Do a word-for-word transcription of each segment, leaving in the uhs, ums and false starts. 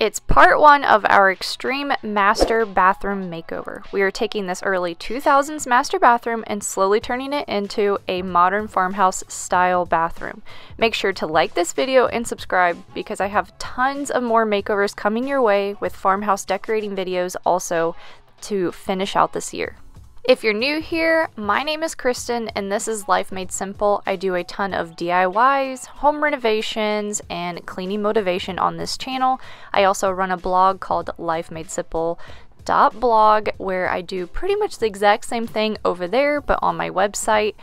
It's part one of our Extreme Master Bathroom Makeover. We are taking this early two thousands master bathroom and slowly turning it into a modern farmhouse style bathroom. Make sure to like this video and subscribe because I have tons of more makeovers coming your way with farmhouse decorating videos also to finish out this year. If you're new here, my name is Kristen and this is Life Made Simple. I do a ton of D I Ys, home renovations, and cleaning motivation on this channel. I also run a blog called Life Made Simple dot blog where I do pretty much the exact same thing over there but on my website.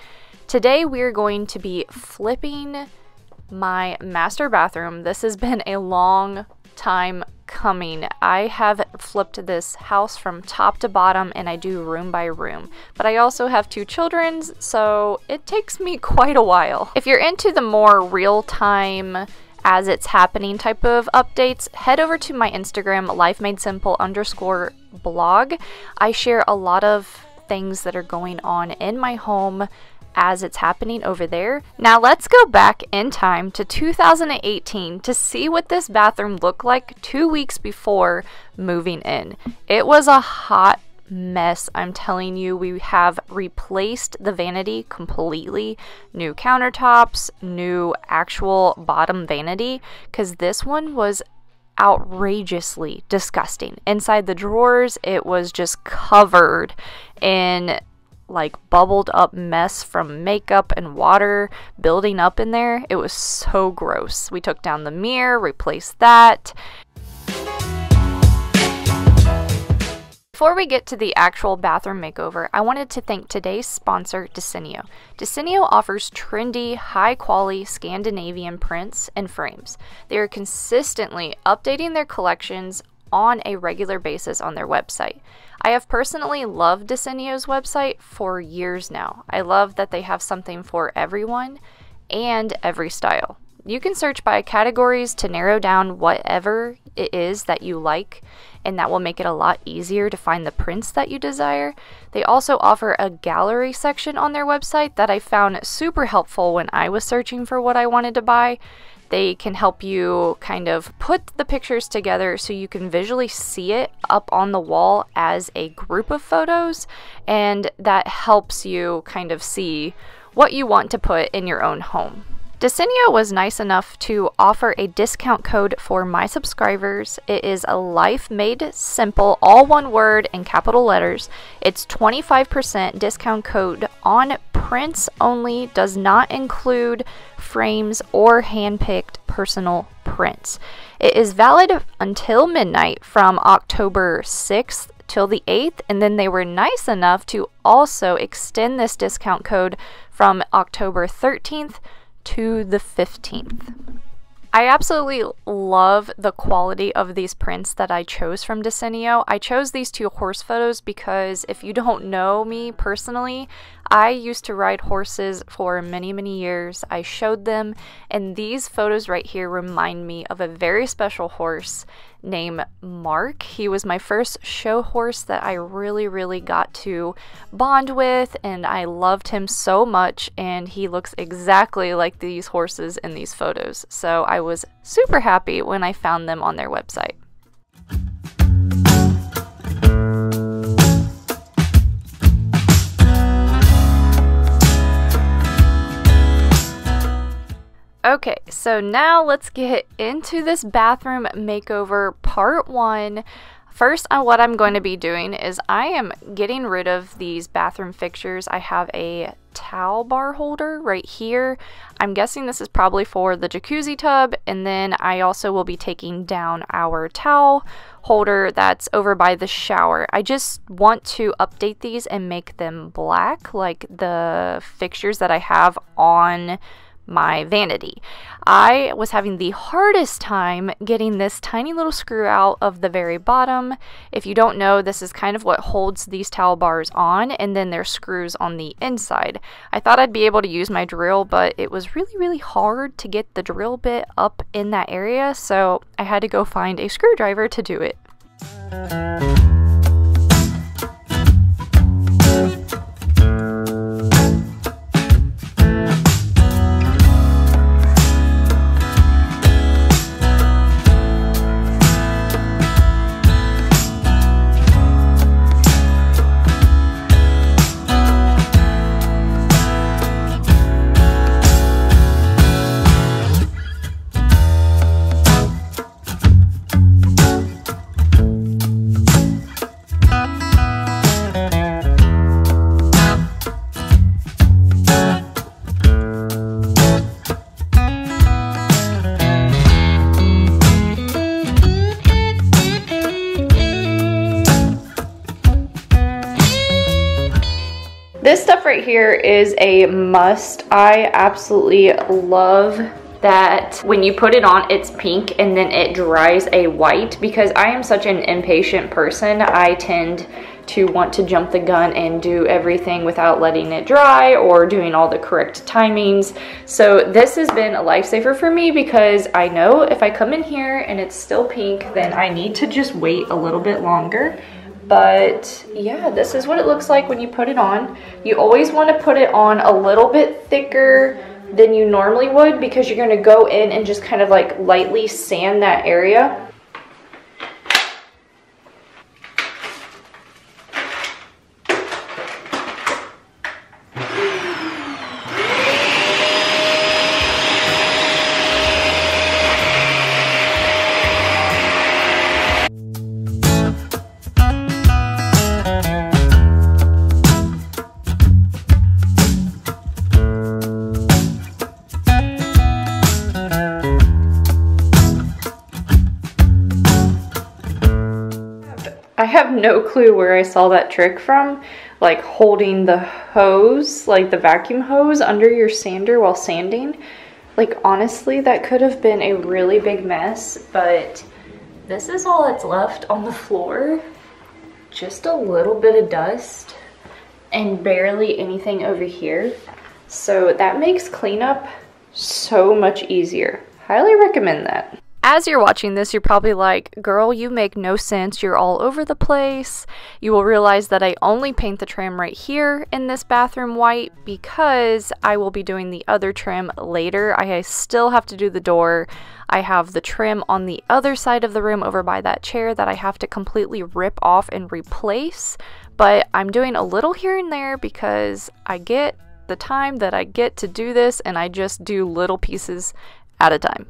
Today we're going to be flipping my master bathroom. This has been a long time coming. I have flipped this house from top to bottom and I do room by room, but I also have two children, so it takes me quite a while. If you're into the more real-time as it's happening type of updates, head over to my Instagram, LifeMadeSimple underscore blog. I share a lot of things that are going on in my home as it's happening over there. Now let's go back in time to two thousand eighteen to see what this bathroom looked like two weeks before moving in. It was a hot mess, I'm telling you. We have replaced the vanity completely. New countertops, new actual bottom vanity, because this one was outrageously disgusting. Inside the drawers, it was just covered in like bubbled up mess from makeup and water building up in there. It was so gross. We took down the mirror, replaced that. Before we get to the actual bathroom makeover, I wanted to thank today's sponsor, Desenio. Desenio offers trendy, high-quality Scandinavian prints and frames. They are consistently updating their collections on a regular basis on their website. I have personally loved Desenio's website for years now. I love that they have something for everyone and every style. You can search by categories to narrow down whatever it is that you like, and that will make it a lot easier to find the prints that you desire. They also offer a gallery section on their website that I found super helpful when I was searching for what I wanted to buy. They can help you kind of put the pictures together so you can visually see it up on the wall as a group of photos, and that helps you kind of see what you want to put in your own home. Desenio was nice enough to offer a discount code for my subscribers. It is a Life Made Simple, all one word in capital letters. It's twenty-five percent discount code on prints only, does not include frames or hand-picked personal prints. It is valid until midnight from October sixth till the eighth, and then they were nice enough to also extend this discount code from October thirteenth to the fifteenth. I absolutely love the quality of these prints that I chose from Desenio. I chose these two horse photos because if you don't know me personally, I used to ride horses for many, many years. I showed them, and these photos right here remind me of a very special horse named Mark. He was my first show horse that I really, really got to bond with, and I loved him so much, and he looks exactly like these horses in these photos. So I was super happy when I found them on their website. Okay, so now let's get into this bathroom makeover part one. First, what I'm going to be doing is I am getting rid of these bathroom fixtures. I have a towel bar holder right here. I'm guessing this is probably for the jacuzzi tub, and then I also will be taking down our towel holder that's over by the shower. I just want to update these and make them black like the fixtures that I have on my vanity. I was having the hardest time getting this tiny little screw out of the very bottom. If you don't know, this is kind of what holds these towel bars on, and then there's screws on the inside. I thought I'd be able to use my drill, but it was really, really hard to get the drill bit up in that area, so I had to go find a screwdriver to do it. this stuff right here is a must. I absolutely love that when you put it on, it's pink and then it dries a white, because I am such an impatient person. I tend to want to jump the gun and do everything without letting it dry or doing all the correct timings. So this has been a lifesaver for me, because I know if I come in here and it's still pink, then I need to just wait a little bit longer. But yeah, this is what it looks like when you put it on. You always want to put it on a little bit thicker than you normally would, because you're going to go in and just kind of like lightly sand that area. I have no clue where I saw that trick from, like holding the hose, like the vacuum hose, under your sander while sanding. Like honestly, that could have been a really big mess, but this is all that's left on the floor. Just a little bit of dust and barely anything over here. So that makes cleanup so much easier. Highly recommend that. As you're watching this, you're probably like, girl, you make no sense. You're all over the place. You will realize that I only paint the trim right here in this bathroom white, because I will be doing the other trim later. I still have to do the door. I have the trim on the other side of the room over by that chair that I have to completely rip off and replace. But I'm doing a little here and there because I get the time that I get to do this, and I just do little pieces at a time.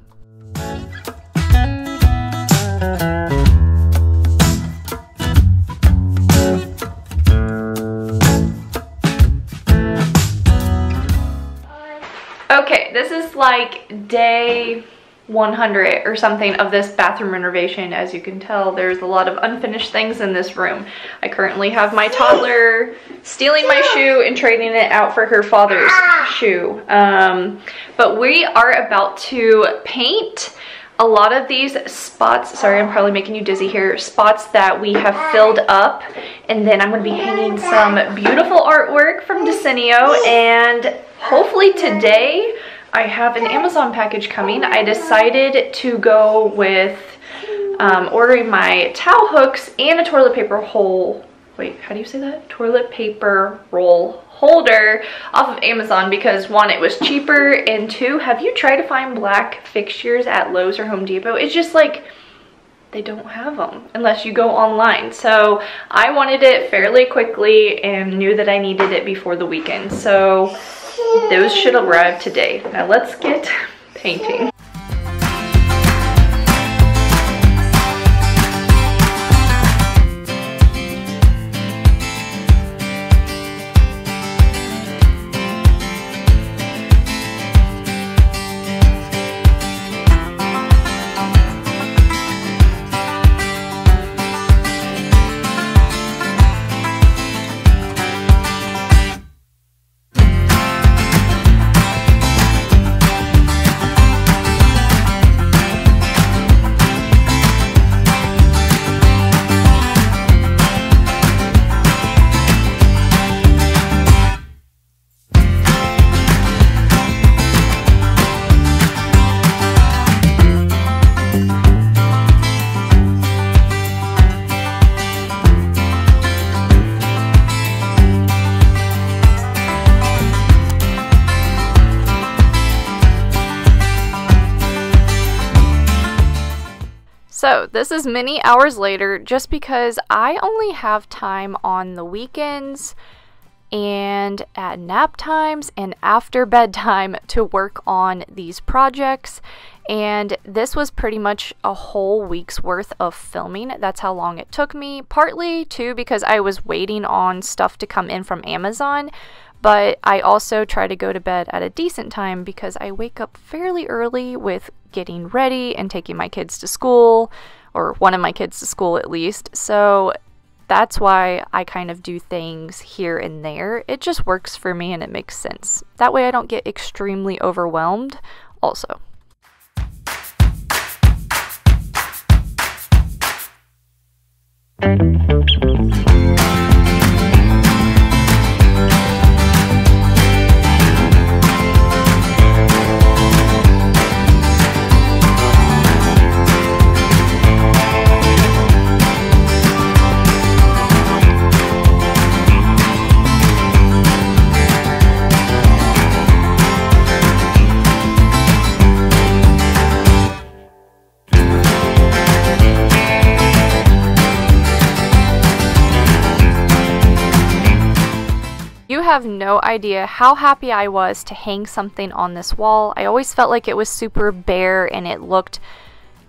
Okay, this is like day one hundred or something of this bathroom renovation. As you can tell, there's a lot of unfinished things in this room. I currently have my toddler stealing my shoe and trading it out for her father's shoe. Um, but we are about to paint a lot of these spots. Sorry, I'm probably making you dizzy here. Spots that we have filled up. And then I'm going to be painting some beautiful artwork from Desenio. And hopefully today I have an Amazon package coming. I decided to go with um, ordering my towel hooks and a toilet paper hole. Wait, how do you say that? Toilet paper roll holder off of Amazon, because one, it was cheaper, and two, have you tried to find black fixtures at Lowe's or Home Depot? It's just like, they don't have them unless you go online. So I wanted it fairly quickly and knew that I needed it before the weekend. So those should arrive today. Now let's get painting. So this is many hours later, just because I only have time on the weekends and at nap times and after bedtime to work on these projects. And this was pretty much a whole week's worth of filming. That's how long it took me. Partly too because I was waiting on stuff to come in from Amazon, but I also try to go to bed at a decent time because I wake up fairly early with getting ready and taking my kids to school, or one of my kids to school at least. So That's why I kind of do things here and there. It just works for me and it makes sense. That way I don't get extremely overwhelmed also. I have no idea how happy I was to hang something on this wall. I always felt like it was super bare and it looked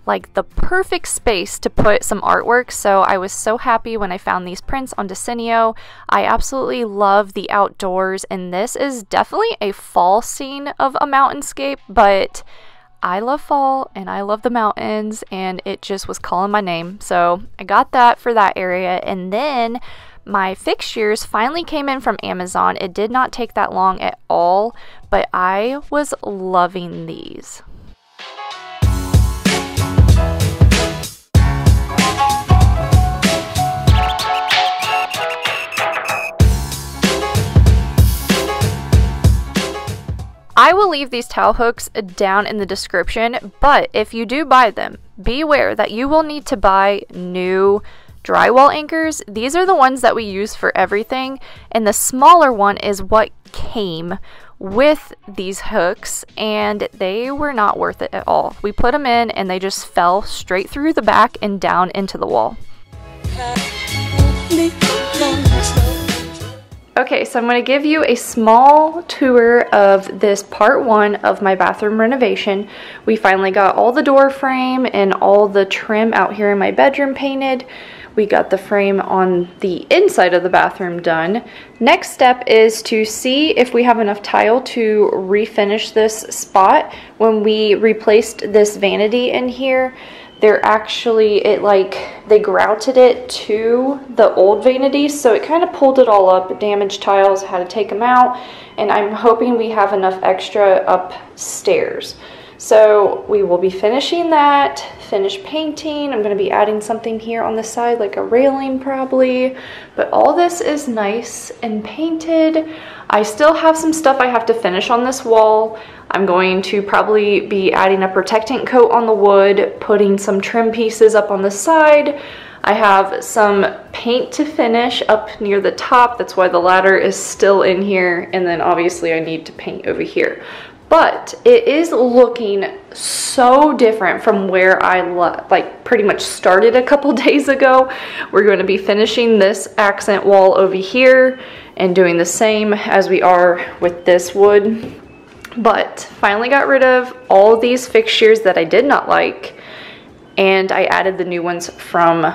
like the perfect space to put some artwork, so I was so happy when I found these prints on Desenio. I absolutely love the outdoors, and this is definitely a fall scene of a mountainscape, but I love fall and I love the mountains, and it just was calling my name, so I got that for that area. And then my fixtures finally came in from Amazon. It did not take that long at all, but I was loving these. I will leave these towel hooks down in the description, but if you do buy them, beware that you will need to buy new drywall anchors. These are the ones that we use for everything, and the smaller one is what came with these hooks, and they were not worth it at all. We put them in and they just fell straight through the back and down into the wall. Okay, so I'm going to give you a small tour of this part one of my bathroom renovation. We finally got all the door frame and all the trim out here in my bedroom painted. We got the frame on the inside of the bathroom done. Next step is to see if we have enough tile to refinish this spot. When we replaced this vanity in here, they're actually, it like, they grouted it to the old vanity, so it kind of pulled it all up, damaged tiles, had to take them out, and I'm hoping we have enough extra upstairs. So we will be finishing that, finish painting. I'm going to be adding something here on the side, like a railing probably, but all this is nice and painted. I still have some stuff I have to finish on this wall. I'm going to probably be adding a protectant coat on the wood, putting some trim pieces up on the side. I have some paint to finish up near the top. That's why the ladder is still in here. And then obviously I need to paint over here. But it is looking so different from where I like pretty much started a couple days ago. We're going to be finishing this accent wall over here and doing the same as we are with this wood. But finally got rid of all these fixtures that I did not like, and I added the new ones from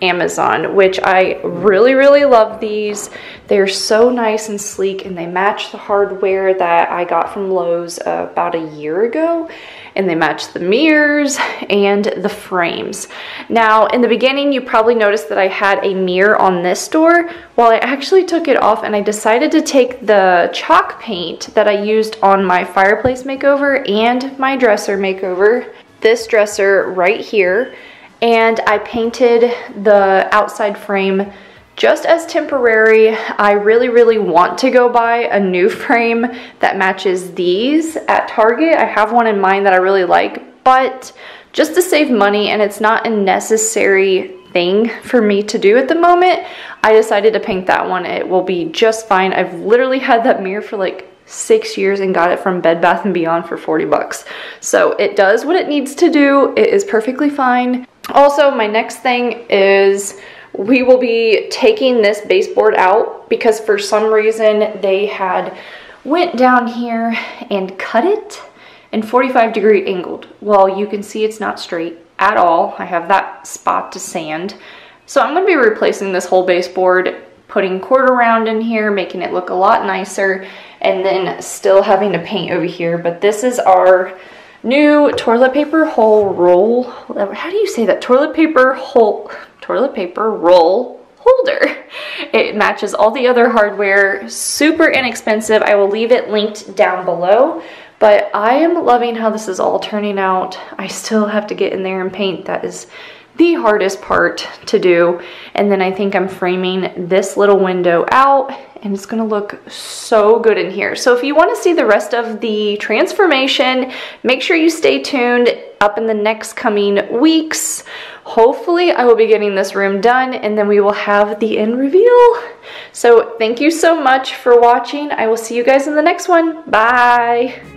Amazon, which I really, really love these. They're so nice and sleek, and they match the hardware that I got from Lowe's uh, about a year ago, and they match the mirrors and the frames. Now, in the beginning, you probably noticed that I had a mirror on this door. Well, I actually took it off, and I decided to take the chalk paint that I used on my fireplace makeover and my dresser makeover, this dresser right here, and I painted the outside frame just as temporary. I really, really want to go buy a new frame that matches these at Target. I have one in mind that I really like, but just to save money, and it's not a necessary thing for me to do at the moment, I decided to paint that one. It will be just fine. I've literally had that mirror for like six years and got it from Bed Bath and Beyond for forty bucks. So it does what it needs to do. It is perfectly fine. Also, my next thing is we will be taking this baseboard out because for some reason they had went down here and cut it and forty-five degree angled. Well, you can see it's not straight at all. I have that spot to sand. So I'm going to be replacing this whole baseboard, putting quarter round in here, making it look a lot nicer, and then still having to paint over here. But this is our new toilet paper hole roll. How do you say that? Toilet paper hole, toilet paper roll holder. It matches all the other hardware, super inexpensive. I will leave it linked down below, but I am loving how this is all turning out. I still have to get in there and paint. That is the hardest part to do. And then I think I'm framing this little window out, and it's gonna look so good in here. So if you wanna see the rest of the transformation, make sure you stay tuned up in the next coming weeks. Hopefully I will be getting this room done, and then we will have the end reveal. So thank you so much for watching. I will see you guys in the next one. Bye.